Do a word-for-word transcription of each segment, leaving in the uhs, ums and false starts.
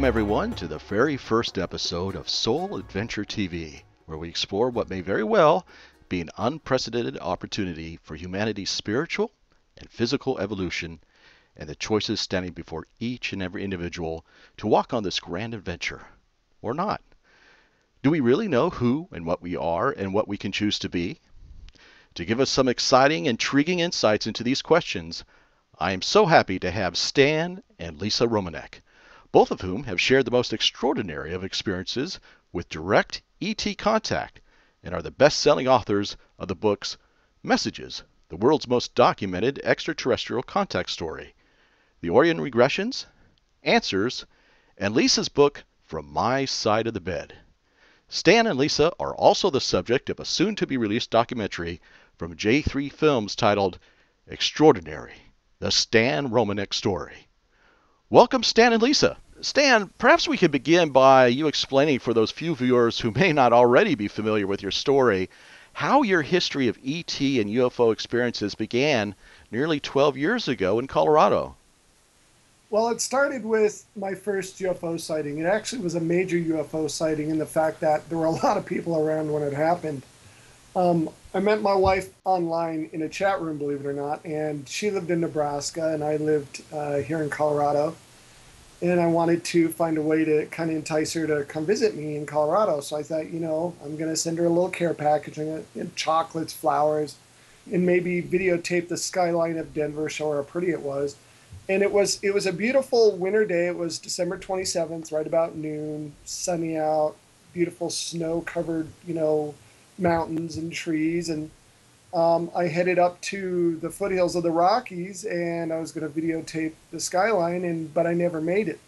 Welcome everyone to the very first episode of Soul Adventure T V, where we explore what may very well be an unprecedented opportunity for humanity's spiritual and physical evolution, and the choices standing before each and every individual to walk on this grand adventure, or not. Do we really know who and what we are and what we can choose to be? To give us some exciting, intriguing insights into these questions, I am so happy to have Stan and Lisa Romanek, both of whom have shared the most extraordinary of experiences with direct E T contact and are the best-selling authors of the books Messages, the world's most documented extraterrestrial contact story, The Orion Regressions, Answers, and Lisa's book From My Side of the Bed. Stan and Lisa are also the subject of a soon-to-be-released documentary from J three Films titled Extraordinary, The Stan Romanek Story. Welcome, Stan and Lisa. Stan, perhaps we could begin by you explaining for those few viewers who may not already be familiar with your story, how your history of E T and U F O experiences began nearly twelve years ago in Colorado. Well, it started with my first U F O sighting. It actually was a major U F O sighting in the fact that there were a lot of people around when it happened. Um, I met my wife online in a chat room, believe it or not, and she lived in Nebraska and I lived uh, here in Colorado. And I wanted to find a way to kind of entice her to come visit me in Colorado. So I thought, you know, I'm going to send her a little care package and chocolates, flowers, and maybe videotape the skyline of Denver, show her how pretty it was. And it was, it was a beautiful winter day. It was December twenty-seventh, right about noon, sunny out, beautiful snow-covered, you know, mountains and trees, and um, I headed up to the foothills of the Rockies, and I was going to videotape the skyline, and but I never made it,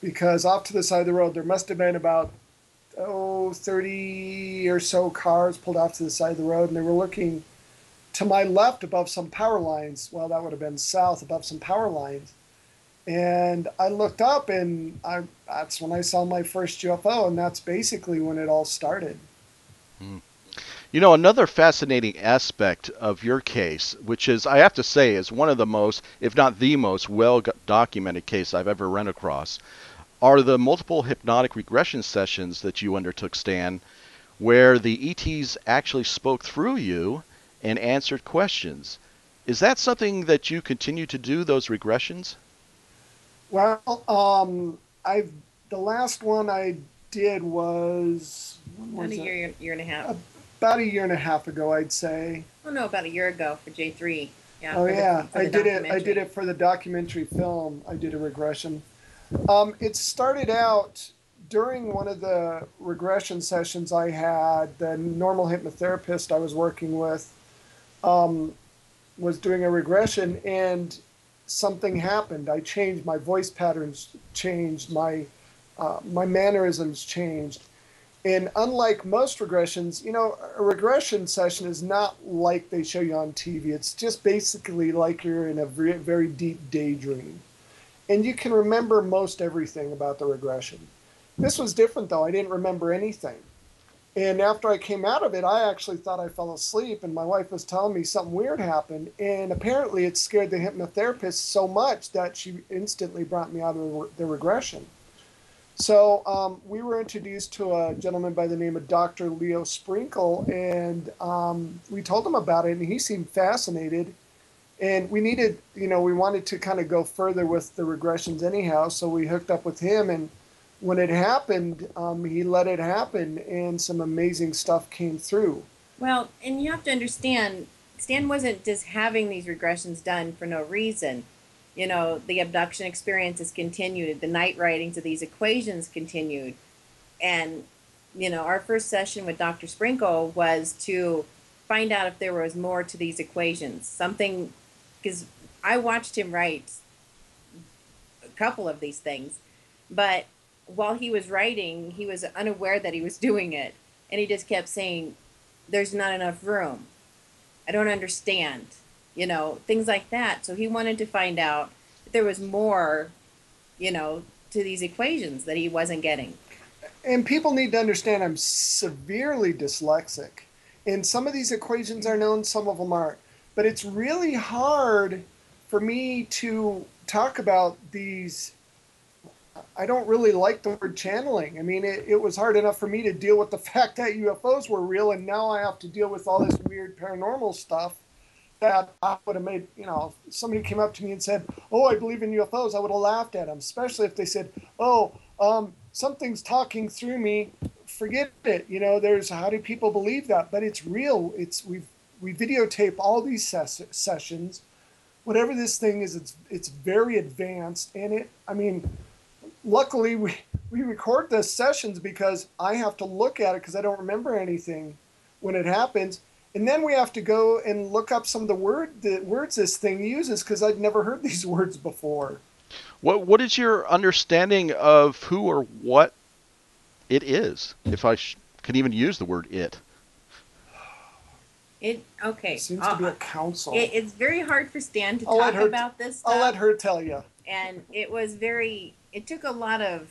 because off to the side of the road there must have been about oh thirty or so cars pulled off to the side of the road, and they were looking to my left above some power lines. Well, that would have been south, above some power lines. And I looked up, and I that's when I saw my first U F O, and that's basically when it all started. You know, another fascinating aspect of your case, which is, I have to say, is one of the most, if not the most, well-documented case I've ever run across, are the multiple hypnotic regression sessions that you undertook, Stan, where the E Ts actually spoke through you and answered questions. Is that something that you continue to do, those regressions? Well, um, I've the last one I did was... About a year, year and a half. About a year and a half ago, I'd say. Oh no, about a year ago for J three. Yeah. Oh yeah, I did it. I did it for the documentary film. I did a regression. Um, it started out during one of the regression sessions I had. The normal hypnotherapist I was working with um, was doing a regression, and something happened. I changed my voice patterns, changed my uh, my mannerisms, changed. And unlike most regressions, you know, a regression session is not like they show you on T V. It's just basically like you're in a very, very deep daydream. And you can remember most everything about the regression. This was different, though. I didn't remember anything. And after I came out of it, I actually thought I fell asleep, and my wife was telling me something weird happened. And apparently it scared the hypnotherapist so much that she instantly brought me out of the regression. So um, we were introduced to a gentleman by the name of Doctor Leo Sprinkle, and um, we told him about it, and he seemed fascinated. And we needed, you know, we wanted to kind of go further with the regressions anyhow, so we hooked up with him, and when it happened, um, he let it happen, and some amazing stuff came through. Well, and you have to understand, Stan wasn't just having these regressions done for no reason. You know, the abduction experiences continued, the night writings of these equations continued. And, you know, our first session with Doctor Sprinkle was to find out if there was more to these equations. Something, because I watched him write a couple of these things, but while he was writing, he was unaware that he was doing it. And he just kept saying, there's not enough room. I don't understand. You know, things like that. So he wanted to find out if there was more, you know, to these equations that he wasn't getting. And people need to understand I'm severely dyslexic. And some of these equations are known, some of them aren't. But it's really hard for me to talk about these I don't really like the word channeling. I mean, it, it was hard enough for me to deal with the fact that U F Os were real, and now I have to deal with all this weird paranormal stuff that I would have made, you know, if somebody came up to me and said, oh, I believe in U F Os, I would have laughed at them, especially if they said, oh, um, something's talking through me, forget it. You know, there's, how do people believe that? But it's real. It's, we've, we videotape all these ses sessions. Whatever this thing is, it's, it's very advanced, and it, I mean, luckily, we, we record the sessions because I have to look at it because I don't remember anything when it happens. And then we have to go and look up some of the, word, the words this thing uses because I'd never heard these words before. What, what is your understanding of who or what it is, if I sh can even use the word it? It, okay. It seems uh, to be a council. It, it's very hard for Stan to I'll talk her, about this stuff. I'll let her tell you. And it was very... It took a lot of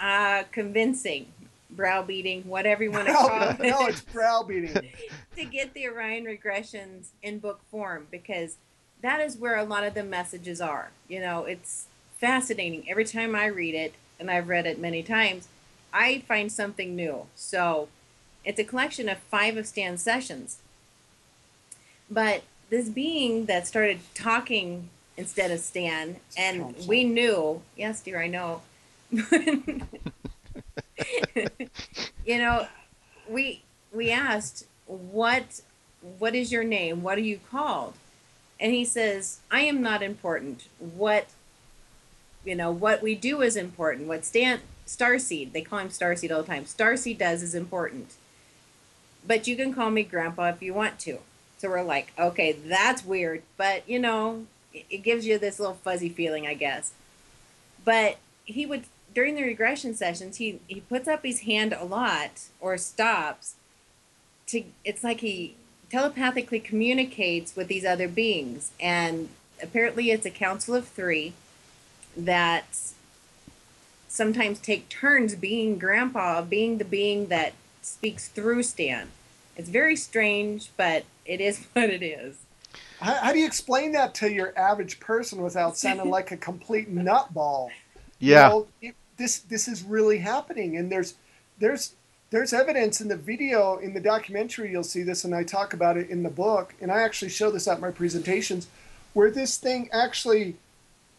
uh, convincing, browbeating, whatever you want to call it. No, it's browbeating. To get the Orion Regressions in book form, because that is where a lot of the messages are. You know, it's fascinating. Every time I read it, and I've read it many times, I find something new. So it's a collection of five of Stan's sessions. But this being that started talking instead of Stan, and we knew, yes, dear, I know. You know, we we asked, what what is your name? What are you called? And he says, I am not important. What, you know, what we do is important. What Stan, Starseed, they call him Starseed all the time. Starseed does is important. But you can call me Grandpa if you want to. So we're like, okay, that's weird, but you know, it gives you this little fuzzy feeling, I guess. But he would, during the regression sessions, he, he puts up his hand a lot or stops to, it's like he telepathically communicates with these other beings. And apparently it's a council of three that sometimes take turns being Grandpa, being the being that speaks through Stan. It's very strange, but it is what it is. How, how do you explain that to your average person without sounding like a complete nutball? Yeah, you know, it, this this is really happening, and there's there's there's evidence in the video, in the documentary. You'll see this, and I talk about it in the book, and I actually show this at my presentations, where this thing actually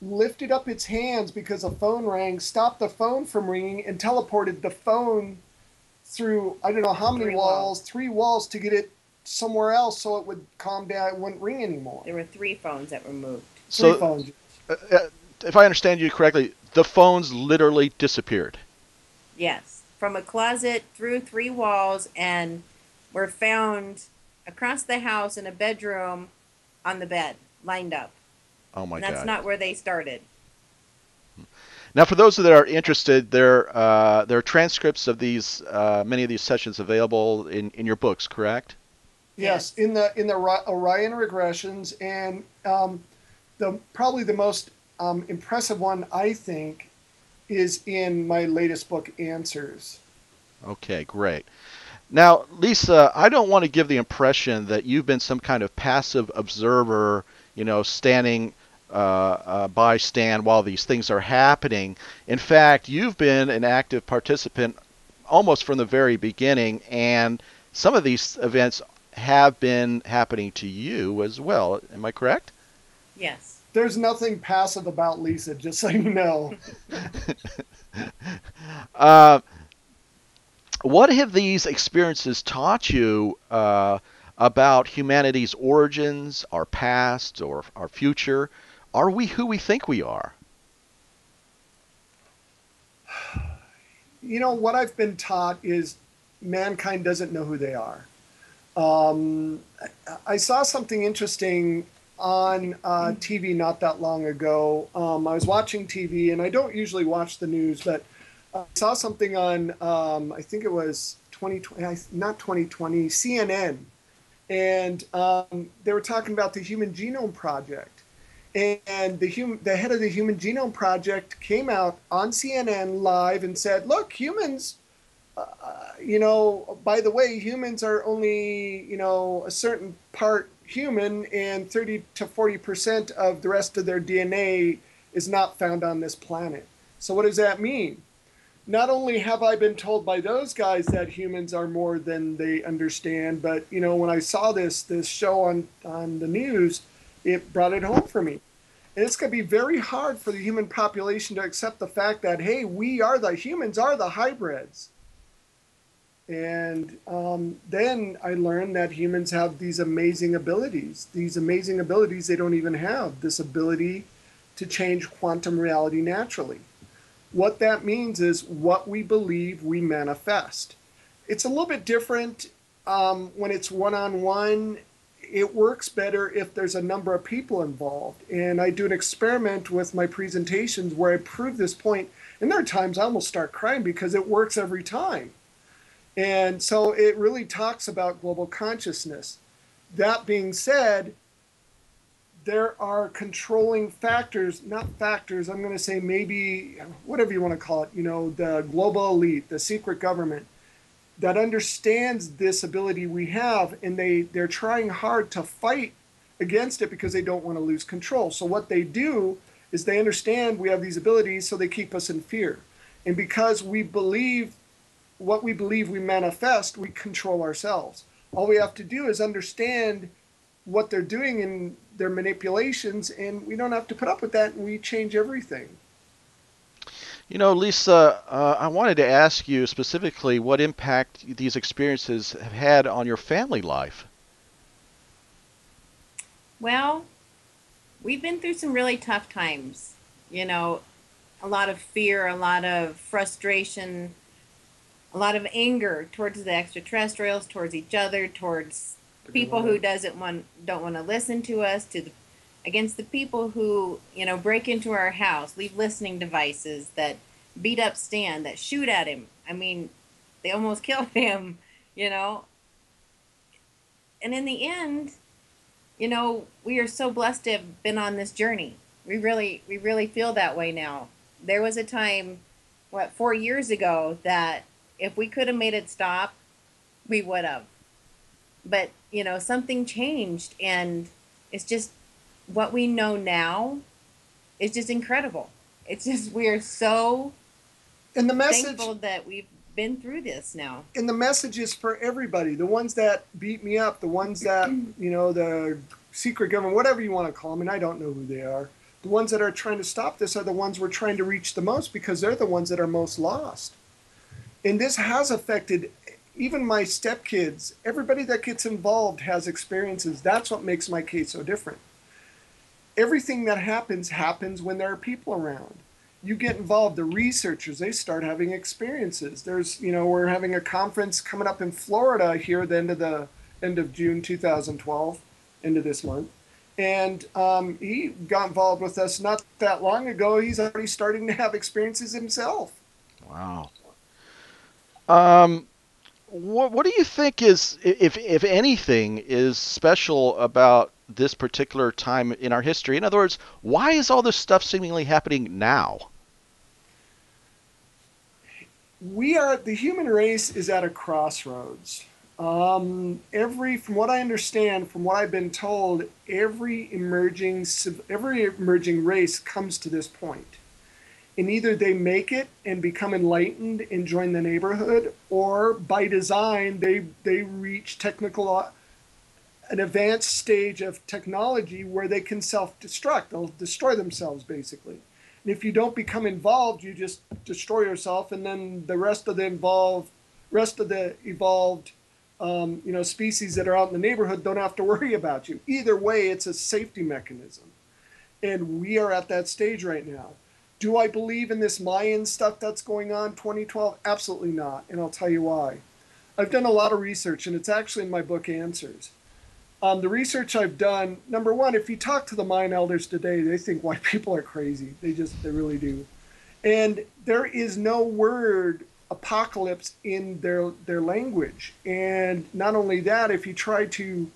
lifted up its hands because a phone rang, stopped the phone from ringing, and teleported the phone through I don't know how many three walls, walls, three walls to get it somewhere else so it would calm down, it wouldn't ring anymore. There were three phones that were moved. So, three phones. Uh, uh, if I understand you correctly, the phones literally disappeared. Yes, from a closet through three walls, and were found across the house in a bedroom on the bed, lined up. Oh my God. That's not where they started. Now, for those that are interested, there uh, there are transcripts of these uh, many of these sessions available in in your books, correct? Yes, in the in the Orion Regressions, and um, the probably the most um, impressive one, I think, is in my latest book, Answers. Okay, great. Now, Lisa, I don't want to give the impression that you've been some kind of passive observer, you know, standing uh, uh, by Stan while these things are happening. In fact, you've been an active participant almost from the very beginning, and some of these events have been happening to you as well. Am I correct? Yes. There's nothing passive about Lisa, just so you know. uh, what have these experiences taught you uh, about humanity's origins, our past, or our future? Are we who we think we are? You know, what I've been taught is mankind doesn't know who they are. Um, I saw something interesting on uh, T V not that long ago. Um, I was watching T V, and I don't usually watch the news, but I saw something on, um, I think it was twenty twenty, not twenty twenty, C N N. And um, they were talking about the Human Genome Project. And the, hum the head of the Human Genome Project came out on C N N live and said, look, humans... Uh, you know, by the way, humans are only, you know, a certain part human, and thirty to forty percent of the rest of their D N A is not found on this planet. So what does that mean? Not only have I been told by those guys that humans are more than they understand, but, you know, when I saw this, this show on, on the news, it brought it home for me. And it's going to be very hard for the human population to accept the fact that, hey, we are the humans are the hybrids. And um, then I learned that humans have these amazing abilities, these amazing abilities they don't even have, this ability to change quantum reality naturally. What that means is what we believe we manifest. It's a little bit different um, when it's one-on-one. It works better if there's a number of people involved. And I do an experiment with my presentations where I prove this point. And there are times I almost start crying because it works every time. And so it really talks about global consciousness. That being said, there are controlling factors, not factors, I'm going to say maybe whatever you want to call it, you know, the global elite, the secret government that understands this ability we have, and they, they're trying hard to fight against it because they don't want to lose control. So what they do is they understand we have these abilities, so they keep us in fear. And because we believe what we believe we manifest, we control ourselves. All we have to do is understand what they're doing in their manipulations, and we don't have to put up with that, and we change everything. You know, Lisa, uh, I wanted to ask you specifically what impact these experiences have had on your family life. Well, we've been through some really tough times, you know, a lot of fear, a lot of frustration, a lot of anger towards the extraterrestrials, towards each other, towards people who doesn't want don't want to listen to us, to the, against the people who, you know, break into our house, leave listening devices, that beat up Stan, that shoot at him. I mean, they almost killed him, you know. And in the end, you know, we are so blessed to have been on this journey. We really, we really feel that way now. There was a time, what, four years ago, that if we could have made it stop, we would have. But, you know, something changed, and it's just what we know now is just incredible. It's just we are so and the message, thankful that we've been through this now. And the message is for everybody, the ones that beat me up, the ones that, you know, the secret government, whatever you want to call them, and I don't know who they are. The ones that are trying to stop this are the ones we're trying to reach the most because they're the ones that are most lost. And this has affected even my stepkids. Everybody that gets involved has experiences. That's what makes my case so different. Everything that happens, happens when there are people around. You get involved, the researchers, they start having experiences. There's, you know, we're having a conference coming up in Florida here at the end of, the, end of June two thousand twelve, end of this month. And um, he got involved with us not that long ago. He's already starting to have experiences himself. Wow. Um... What, what do you think is, if, if anything, is special about this particular time in our history? In other words, why is all this stuff seemingly happening now? We are, the human race is at a crossroads. Um, every, from what I understand, from what I've been told, every emerging, every emerging race comes to this point. And either they make it and become enlightened and join the neighborhood, or by design, they, they reach technical, an advanced stage of technology where they can self-destruct. They'll destroy themselves, basically. And if you don't become involved, you just destroy yourself, and then the rest of the involved, rest of the evolved um, you know, species that are out in the neighborhood don't have to worry about you. Either way, it's a safety mechanism. And we are at that stage right now. Do I believe in this Mayan stuff that's going on, twenty twelve? Absolutely not, and I'll tell you why. I've done a lot of research, and it's actually in my book, Answers. Um, the research I've done, number one, if you talk to the Mayan elders today, they think white people are crazy. They just, they really do. And there is no word apocalypse in their, their language. And not only that, if you try to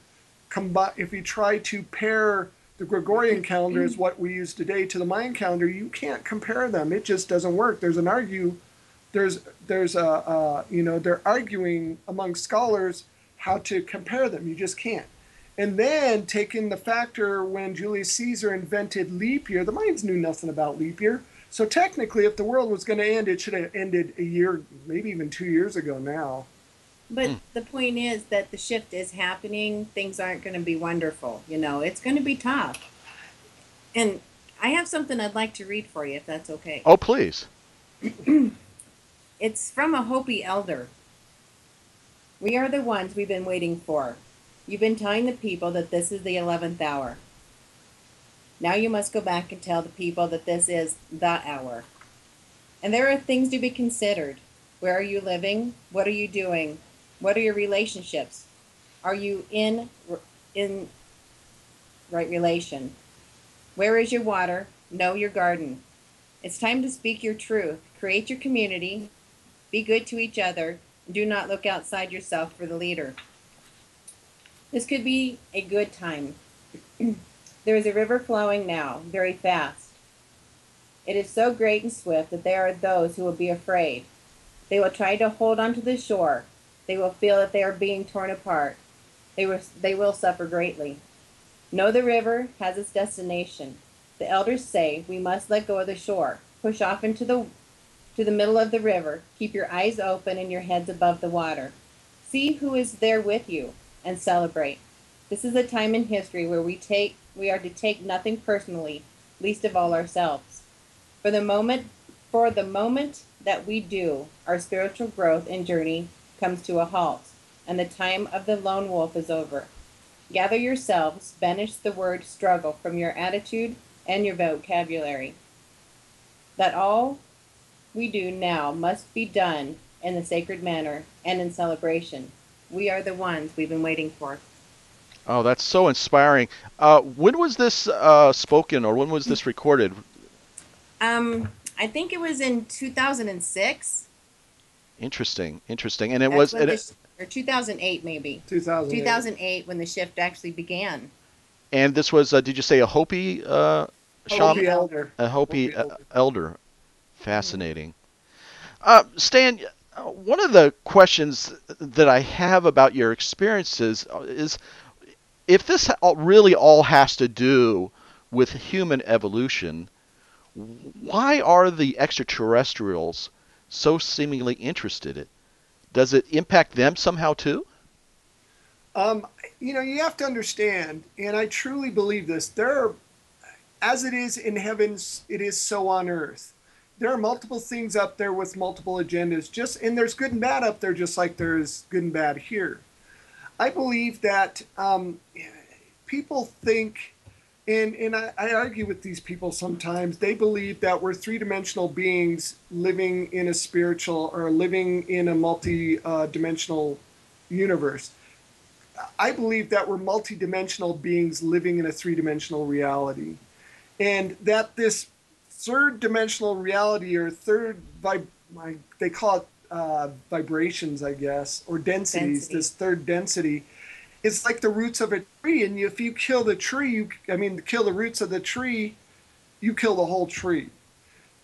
combi- if you try to pair the Gregorian calendar is what we use today to the Mayan calendar. You can't compare them. It just doesn't work. There's an argue. There's there's a uh, you know, they're arguing among scholars how to compare them. You just can't. And then take in the factor when Julius Caesar invented leap year. The Mayans knew nothing about leap year. So technically, if the world was going to end, it should have ended a year, maybe even two years ago now. But mm. the point is that the shift is happening. Things aren't going to be wonderful. You know, it's going to be tough. And I have something I'd like to read for you, if that's okay. Oh, please. It's from a Hopi elder. We are the ones we've been waiting for. You've been telling the people that this is the eleventh hour. Now you must go back and tell the people that this is the hour. And there are things to be considered. Where are you living? What are you doing? What are your relationships? Are you in in right relation? Where is your water? Know your garden. It's time to speak your truth. Create your community. Be good to each other. Do not look outside yourself for the leader. This could be a good time. There is a river flowing now, very fast. It is so great and swift that there are those who will be afraid. They will try to hold onto the shore. They will feel that they are being torn apart. They will, they will suffer greatly. Know the river has its destination. The elders say we must let go of the shore. Push off into the, to the middle of the river. Keep your eyes open and your heads above the water. See who is there with you and celebrate. This is a time in history where we take we are to take nothing personally, least of all ourselves. For the moment, for the moment that we do, our spiritual growth and journey comes to a halt, and the time of the lone wolf is over. Gather yourselves, banish the word struggle from your attitude and your vocabulary. That all we do now must be done in the sacred manner and in celebration. We are the ones we've been waiting for. Oh, that's so inspiring. Uh, when was this uh, spoken, or when was this recorded? Um, I think it was in two thousand six. Interesting, interesting. And it that's was... And it, or two thousand eight, maybe. two thousand eight. two thousand eight, when the shift actually began. And this was, uh, did you say a Hopi uh, shaman? Hopi elder. A Hopi, Hopi elder. Uh, elder. Fascinating. Uh, Stan... One of the questions that I have about your experiences is if this really all has to do with human evolution, why are the extraterrestrials so seemingly interested in it? Does it impact them somehow too? Um, you know, you have to understand, and I truly believe this, there are, as it is in heaven, it is so on earth. There are multiple things up there with multiple agendas, just and there's good and bad up there, just like there's good and bad here. I believe that um, people think, and, and I, I argue with these people sometimes, they believe that we're three-dimensional beings living in a spiritual or living in a multi-dimensional uh, universe. I believe that we're multi-dimensional beings living in a three-dimensional reality, and that this third dimensional reality or third, vib my, they call it uh, vibrations, I guess, or densities, density. This third density. It's like the roots of a tree, and if you kill the tree, you, I mean, kill the roots of the tree, you kill the whole tree.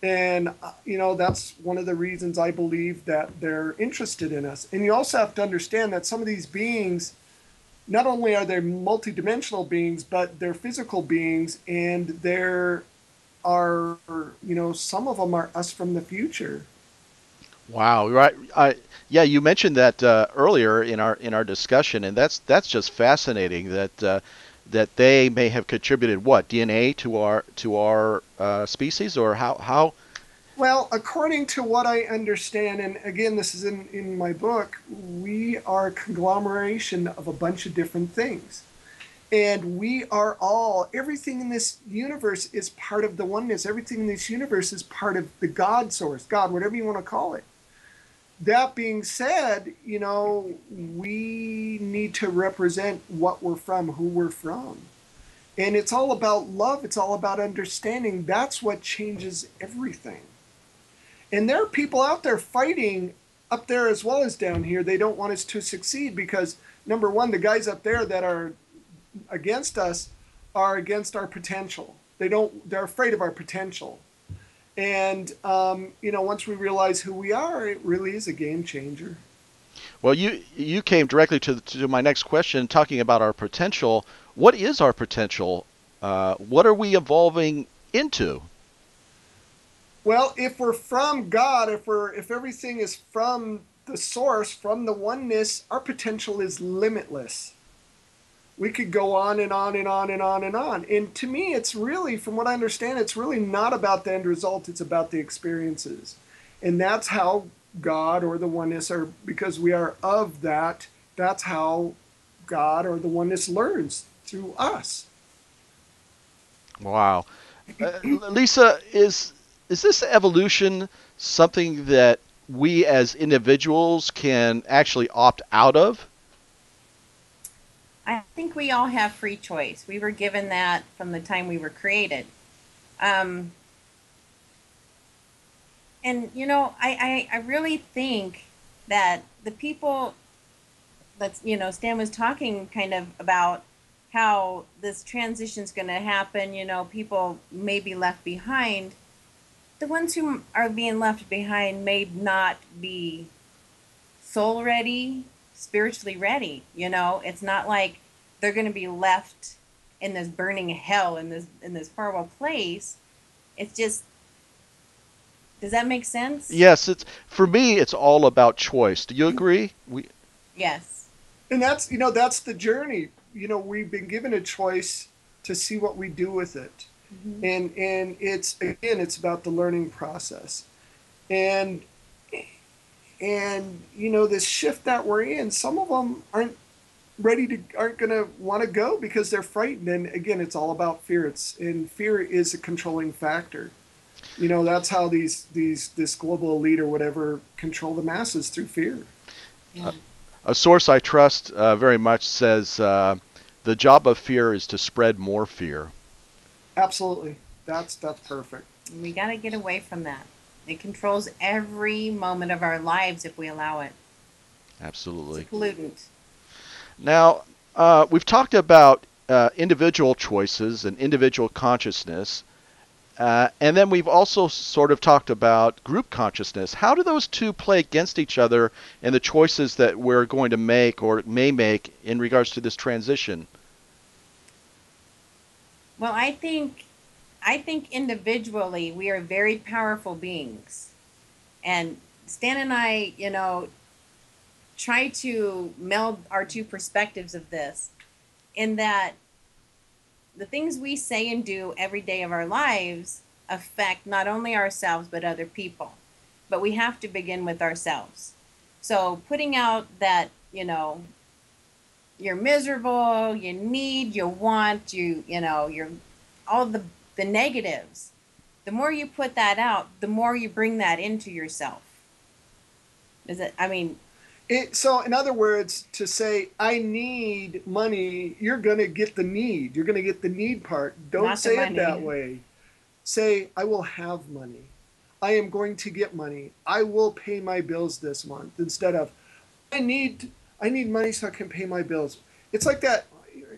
And, uh, you know, that's one of the reasons I believe that they're interested in us. And you also have to understand that some of these beings, not only are they multidimensional beings, but they're physical beings, and they're are, you know, some of them are us from the future. Wow. Right. I, yeah. You mentioned that uh, earlier in our, in our discussion, and that's, that's just fascinating that, uh, that they may have contributed what D N A to our, to our uh, species, or how, how? Well, according to what I understand, and again, this is in, in my book, we are a conglomeration of a bunch of different things. And we are all, everything in this universe is part of the oneness. Everything in this universe is part of the God source, God, whatever you want to call it. That being said, you know, we need to represent what we're from, who we're from. And it's all about love. It's all about understanding. That's what changes everything. And there are people out there fighting up there as well as down here. They don't want us to succeed because, number one, the guys up there that are against us are against our potential. They don't, they're afraid of our potential. And, um, you know, once we realize who we are, it really is a game changer. Well, you you came directly to, to my next question, talking about our potential. What is our potential? Uh, what are we evolving into? Well, if we're from God, if we're if everything is from the source, from the oneness, our potential is limitless. We could go on and on and on and on and on. And to me, it's really, from what I understand, it's really not about the end result. It's about the experiences. And that's how God or the oneness are, because we are of that, that's how God or the oneness learns, through us. Wow. Uh, Lisa, is is this evolution something that we as individuals can actually opt out of? I think we all have free choice. We were given that from the time we were created. Um, and, you know, I, I, I really think that the people that's, you know, Stan was talking kind of about how this transition's going to happen, you know, people may be left behind. The ones who are being left behind may not be soul ready, spiritually ready. You know, it's not like they're going to be left in this burning hell, in this in this horrible place. It's just, does that make sense? Yes, it's, for me it's all about choice. Do you agree? We Yes. And that's, you know, that's the journey. You know, we've been given a choice to see what we do with it. Mm-hmm. And and it's, again, it's about the learning process. And And, you know, this shift that we're in, some of them aren't ready to, aren't going to want to go because they're frightened. And again, it's all about fear. It's, and fear is a controlling factor. You know, that's how these, these, this global elite or whatever control the masses, through fear. Yeah. Uh, a source I trust uh, very much says uh, the job of fear is to spread more fear. Absolutely. That's, that's perfect. We got to get away from that. It controls every moment of our lives if we allow it. Absolutely. It's a pollutant. Now, uh, we've talked about uh, individual choices and individual consciousness, uh, and then we've also sort of talked about group consciousness. How do those two play against each other in the choices that we're going to make or may make in regards to this transition? Well, I think... I think individually we are very powerful beings, and Stan and I, you know, try to meld our two perspectives of this, in that the things we say and do every day of our lives affect not only ourselves but other people, but we have to begin with ourselves. So putting out that, you know, you're miserable, you need, you want, you, you know, you're all the the negatives, the more you put that out, the more you bring that into yourself. Is it, I mean. It, so in other words, to say, I need money, you're going to get the need. You're going to get the need part. Don't say it that way. Say, I will have money. I am going to get money. I will pay my bills this month, instead of, I need, I need money so I can pay my bills. It's like that,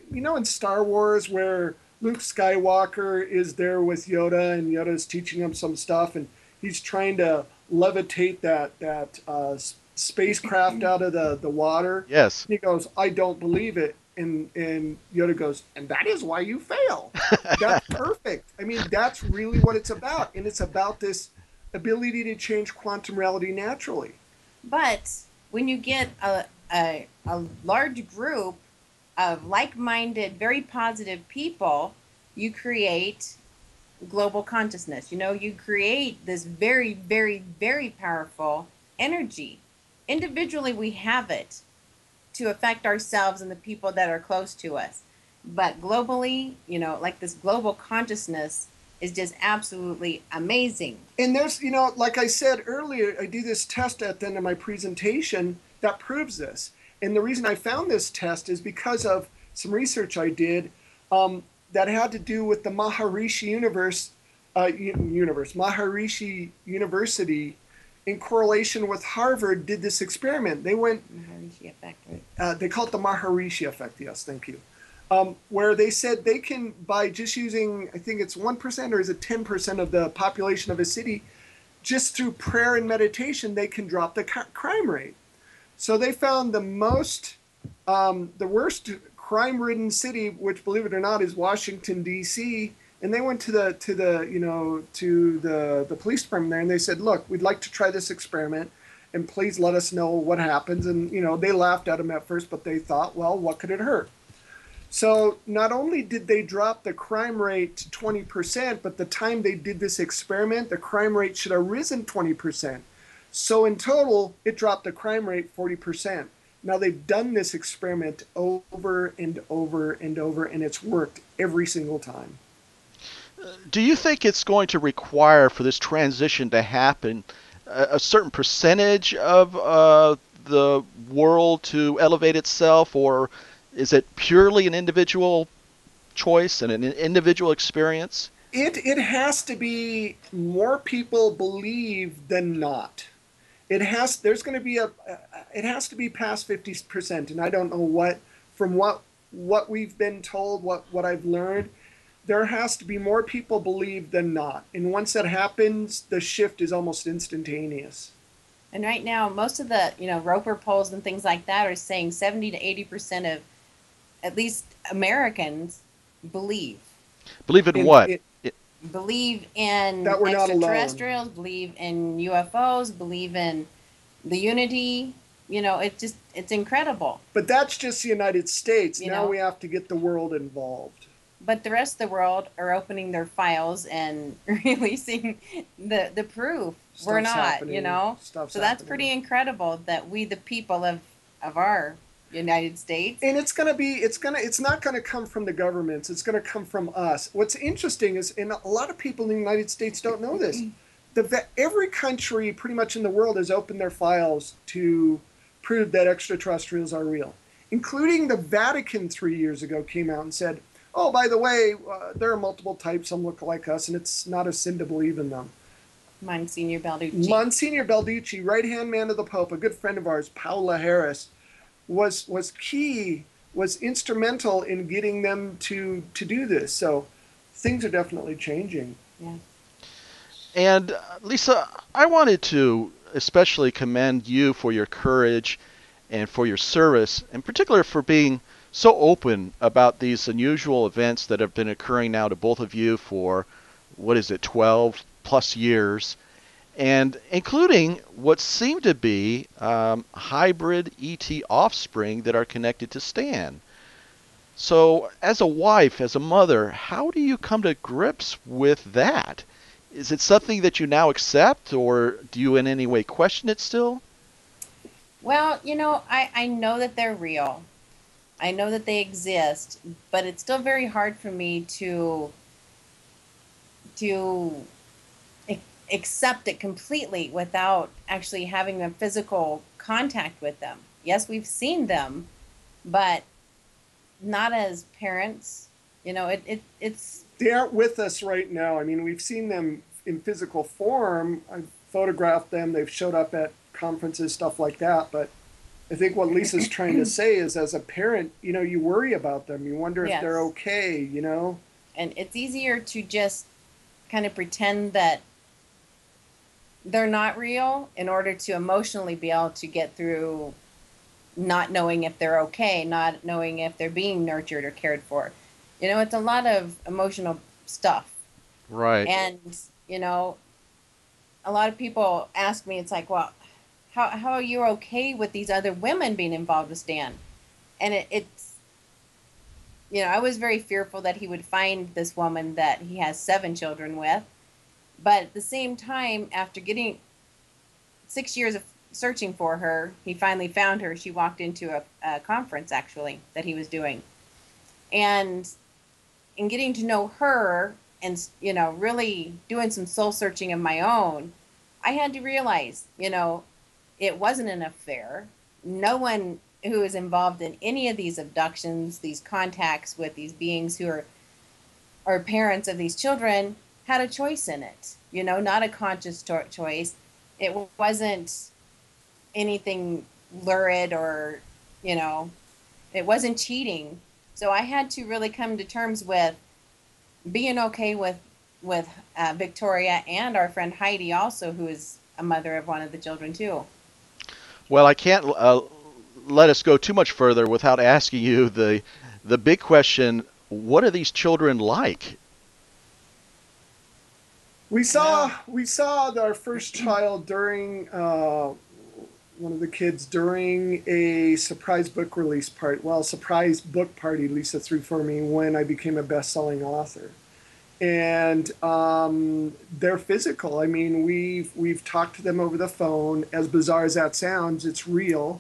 you know, in Star Wars where Luke Skywalker is there with Yoda, and Yoda's teaching him some stuff, and he's trying to levitate that that uh, spacecraft out of the, the water. Yes. He goes, I don't believe it. And, and Yoda goes, and that is why you fail. That's perfect. I mean, that's really what it's about. And it's about this ability to change quantum reality naturally. But when you get a, a, a large group of like-minded, very positive people, you create global consciousness. You know, you create this very, very, very powerful energy. Individually, we have it to affect ourselves and the people that are close to us. But globally, you know, like this global consciousness is just absolutely amazing. And there's, you know, like I said earlier, I do this test at the end of my presentation that proves this. And the reason I found this test is because of some research I did um, that had to do with the Maharishi Universe, uh, universe, Maharishi University, in correlation with Harvard, did this experiment. They went, Maharishi Effect. Uh, they call it the Maharishi Effect. Yes, thank you. Um, where they said they can, by just using, I think it's one percent or is it ten percent of the population of a city, just through prayer and meditation, they can drop the crime rate. So they found the most, um, the worst crime-ridden city, which, believe it or not, is Washington D C. And they went to the to the you know to the the police department there, and they said, "Look, we'd like to try this experiment, and please let us know what happens." And you know they laughed at him at first, but they thought, "Well, what could it hurt?" So not only did they drop the crime rate to twenty percent, but the time they did this experiment, the crime rate should have risen twenty percent. So in total, it dropped the crime rate forty percent. Now they've done this experiment over and over and over, and it's worked every single time. Do you think it's going to require, for this transition to happen, a certain percentage of uh, the world to elevate itself, or is it purely an individual choice and an individual experience? It, it has to be more people believe than not. It has there's going to be a it has to be past fifty percent, and I don't know what from what what we've been told, what what I've learned. There has to be more people believe than not. And once that happens, the shift is almost instantaneous. And right now, most of the, you know, Roper polls and things like that are saying seventy to eighty percent of at least Americans believe. Believe in, in what? It, it, believe in that we're extraterrestrials, not alone. Believe in U F Os, believe in the unity. You know, it's just, it's incredible. But that's just the United States. You now know? we have to get the world involved. But the rest of the world are opening their files and releasing the the proof. Stuff's We're not, happening. you know. Stuff's so that's happening. Pretty incredible that we, the people of of our United States, and it's gonna be, it's gonna, it's not gonna come from the governments. It's gonna come from us. What's interesting is, and a lot of people in the United States don't know this, the every country pretty much in the world has opened their files to prove that extraterrestrials are real, including the Vatican three years ago came out and said, "Oh, by the way, uh, there are multiple types. Some look like us, and it's not a sin to believe in them." Monsignor Balducci. Monsignor Balducci, right-hand man of the Pope, a good friend of ours, Paola Harris, was was key, was instrumental in getting them to to do this. So things are definitely changing. Yeah. And uh, Lisa, I wanted to especially commend you for your courage and for your service, in particular for being so open about these unusual events that have been occurring now to both of you for, what is it, twelve plus years, and including what seem to be um, hybrid E T offspring that are connected to Stan. So as a wife, as a mother, how do you come to grips with that? Is it something that you now accept, or do you in any way question it still? Well, you know, I, I know that they're real. I know that they exist, but it's still very hard for me to to accept it completely without actually having a physical contact with them. Yes, we've seen them, but not as parents. You know, it, it it's they aren't with us right now. I mean, we've seen them in physical form. I've photographed them. They've showed up at conferences, stuff like that, but I think what Lisa's trying to say is, as a parent, you know, you worry about them. You wonder yes. if they're okay, you know. And it's easier to just kind of pretend that they're not real in order to emotionally be able to get through not knowing if they're okay, not knowing if they're being nurtured or cared for. You know, it's a lot of emotional stuff. Right. And, you know, a lot of people ask me, it's like, well, How, how are you okay with these other women being involved with Stan? And it, it's, you know, I was very fearful that he would find this woman that he has seven children with. But at the same time, after getting six years of searching for her, he finally found her. She walked into a, a conference, actually, that he was doing. And in getting to know her and, you know, really doing some soul searching of my own, I had to realize, you know, it wasn't an affair. No one who is involved in any of these abductions, these contacts with these beings who are, are parents of these children, had a choice in it. You know, not a conscious choice. It wasn't anything lurid or, you know, it wasn't cheating. So I had to really come to terms with being okay with, with uh, Victoria and our friend Heidi also, who is a mother of one of the children too. Well, I can't uh, let us go too much further without asking you the the big question: what are these children like? We saw we saw our first child during uh, one of the kids during a surprise book release party. Well, surprise book party Lisa threw for me when I became a best-selling author. And um, they're physical. I mean, we've we've talked to them over the phone. As bizarre as that sounds, it's real.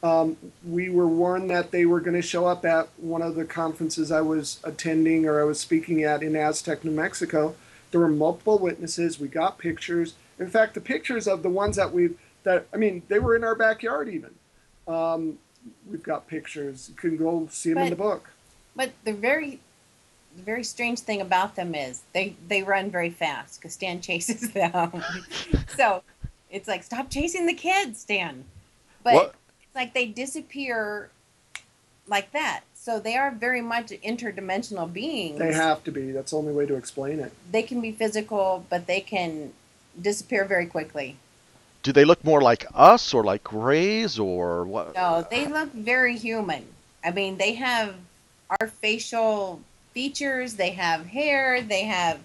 Um, we were warned that they were going to show up at one of the conferences I was attending or I was speaking at in Aztec, New Mexico. There were multiple witnesses. We got pictures. In fact, the pictures of the ones that we've that I mean, they were in our backyard even. Um, we've got pictures. You can go see them but, in the book. But the very. The very strange thing about them is they, they run very fast because Stan chases them. So it's like, stop chasing the kids, Stan. But what? It's like they disappear like that. So they are very much interdimensional beings. They have to be. That's the only way to explain it. They can be physical, but they can disappear very quickly. Do they look more like us or like grays or what? No, they look very human. I mean, they have our facial features, they have hair, they have,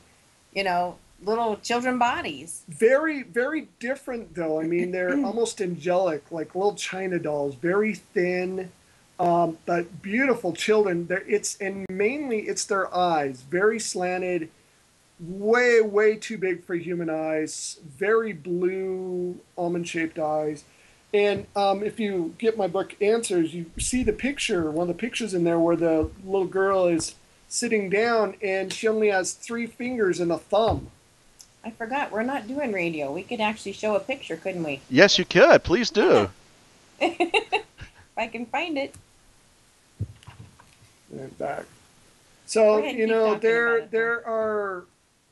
you know, little children bodies. Very, very different though. I mean, they're almost angelic, like little China dolls, very thin, um, but beautiful children. They're, it's, and mainly it's their eyes, very slanted, way, way too big for human eyes, very blue, almond-shaped eyes. And um, if you get my book Answers, you see the picture, one of the pictures in there where the little girl is sitting down, and she only has three fingers and a thumb. I forgot, we're not doing radio. We could actually show a picture, couldn't we? Yes, you could. Please do. If I can find it. And back. So, ahead, you know, there there are,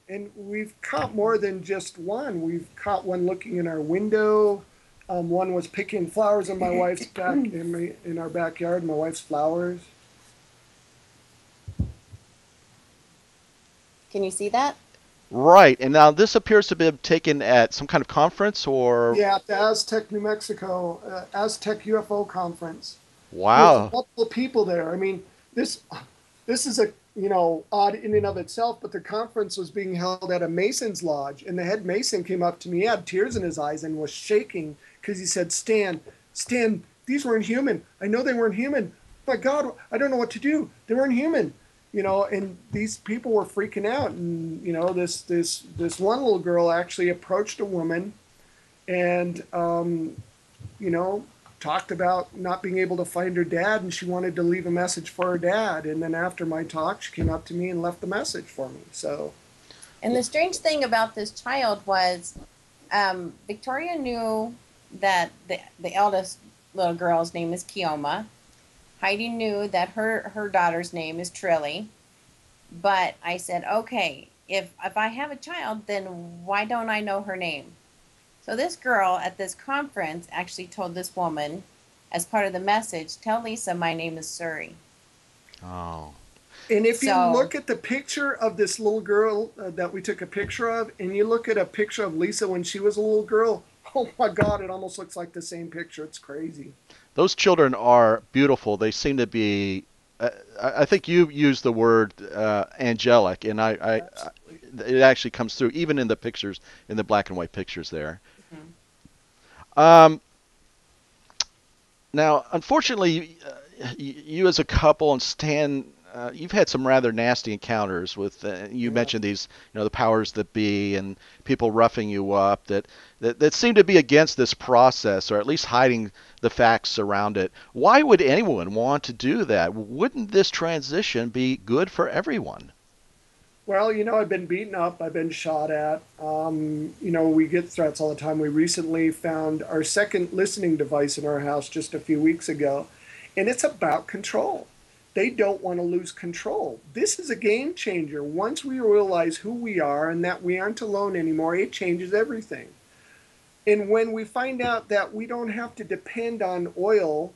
and we've caught more than just one. We've caught one looking in our window. Um, one was picking flowers in my wife's back, in, my, in our backyard, my wife's flowers. Can you see that? Right. And now this appears to be taken at some kind of conference or... Yeah, at the Aztec, New Mexico, uh, Aztec U F O conference. Wow. There's multiple people there. I mean, this this is a, you know, odd in and of itself, but the conference was being held at a Mason's lodge, and the head Mason came up to me. He had tears in his eyes and was shaking because he said, Stan, Stan, these weren't human. I know they weren't human. But God, I don't know what to do. They weren't human. You know, and these people were freaking out, and you know, this this this one little girl actually approached a woman, and um, you know, talked about not being able to find her dad, and she wanted to leave a message for her dad. And then after my talk, she came up to me and left the message for me. So, and the strange thing about this child was, um, Victoria knew that the the eldest little girl's name is Kioma. Heidi knew that her, her daughter's name is Trilly, but I said, okay, if, if I have a child, then why don't I know her name? So this girl at this conference actually told this woman, as part of the message, tell Lisa my name is Suri. Oh. And if so, you look at the picture of this little girl uh, that we took a picture of, and you look at a picture of Lisa when she was a little girl, oh my God, it almost looks like the same picture. It's crazy. Those children are beautiful. They seem to be, uh, I think you used the word uh, angelic, and I, I, I, it actually comes through even in the pictures, in the black and white pictures there. Mm-hmm. um, now, unfortunately, uh, you, you as a couple and Stan, uh, you've had some rather nasty encounters with, uh, you yeah. mentioned these, you know, the powers that be and people roughing you up that, that, that seem to be against this process, or at least hiding the facts around it. Why would anyone want to do that? Wouldn't this transition be good for everyone? Well, you know, I've been beaten up. I've been shot at. Um, you know, we get threats all the time. We recently found our second listening device in our house just a few weeks ago, and it's about control. They don't want to lose control. This is a game changer. Once we realize who we are and that we aren't alone anymore, it changes everything. And when we find out that we don't have to depend on oil,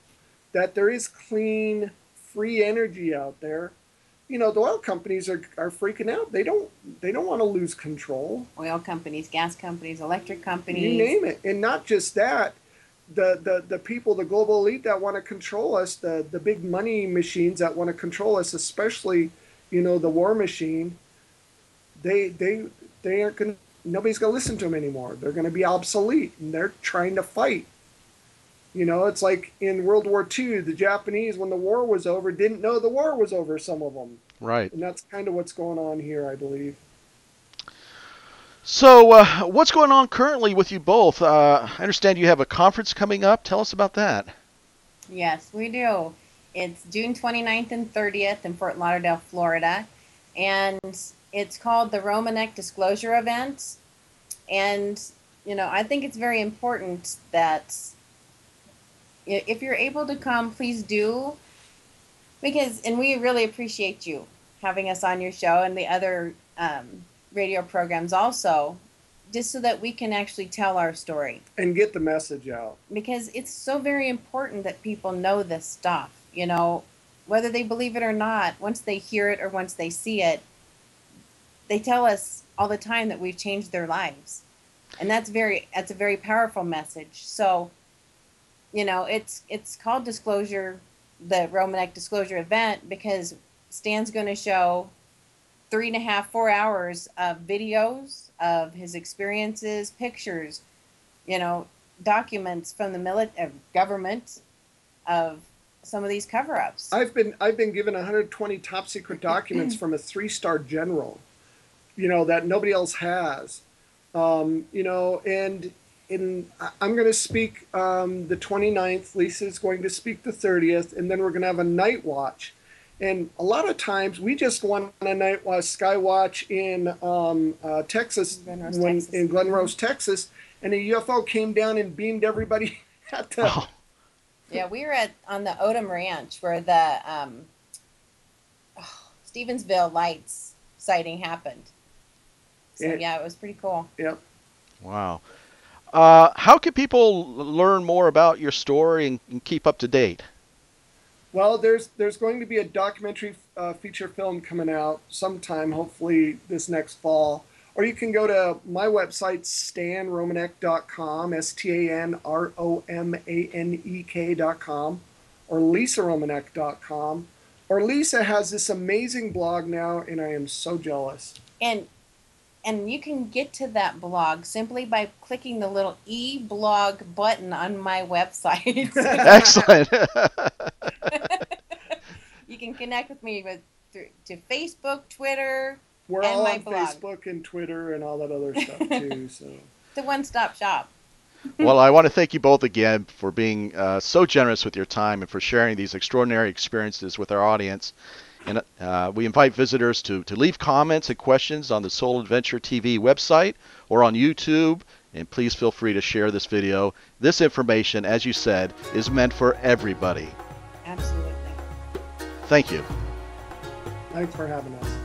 that there is clean, free energy out there, you know, the oil companies are, are freaking out. They don't they don't want to lose control. Oil companies, gas companies, electric companies. You name it. And not just that, the, the, the people, the global elite that want to control us, the, the big money machines that want to control us, especially, you know, the war machine, they, they, they aren't going to, nobody's going to listen to them anymore. They're going to be obsolete, and they're trying to fight. You know, it's like in World War Two, the Japanese, when the war was over, didn't know the war was over, some of them. Right. And that's kind of what's going on here, I believe. So uh, what's going on currently with you both? Uh, I understand you have a conference coming up. Tell us about that. Yes, we do. It's June twenty-ninth and thirtieth in Fort Lauderdale, Florida. And it's called the Romanek Disclosure Event. And, you know, I think it's very important that if you're able to come, please do. Because, and we really appreciate you having us on your show and the other um, radio programs also, just so that we can actually tell our story. And get the message out. Because it's so very important that people know this stuff, you know, whether they believe it or not, once they hear it or once they see it, they tell us all the time that we've changed their lives. And that's very, that's a very powerful message. So, you know, it's it's called Disclosure, the Romanek Disclosure Event, because Stan's going to show three and a half, four hours of videos of his experiences, pictures, you know, documents from the military government of some of these cover-ups. I've been I've been given one hundred twenty top secret documents from a three-star general, you know, that nobody else has, um, you know, and. In, I'm going to speak um, the twenty-ninth, Lisa's going to speak the thirtieth, and then we're going to have a night watch. And a lot of times, we just went on a night watch, sky watch in um, uh, Texas, Glen Rose, when, Texas, in Glen Rose, Texas, and a U F O came down and beamed everybody at the... Oh. Yeah, we were at on the Odom Ranch where the um, oh, Stevensville lights sighting happened. So, it, yeah, it was pretty cool. Yep. Wow. Uh, how can people learn more about your story and, and keep up to date? Well, there's there's going to be a documentary uh, feature film coming out sometime, hopefully this next fall. Or you can go to my website, stan romanek dot com, S T A N R O M A N E K dot com, or lisa romanek dot com. Or Lisa has this amazing blog now, and I am so jealous. And... And you can get to that blog simply by clicking the little e-blog button on my website. Excellent. You can connect with me with, to Facebook, Twitter, We're and all my on blog. Facebook and Twitter and all that other stuff, too. So. It's a one-stop shop. Well, I want to thank you both again for being uh, so generous with your time and for sharing these extraordinary experiences with our audience. And uh, we invite visitors to, to leave comments and questions on the Soul Adventure T V website or on YouTube. And please feel free to share this video. This information, as you said, is meant for everybody. Absolutely. Thank you. Thanks for having us.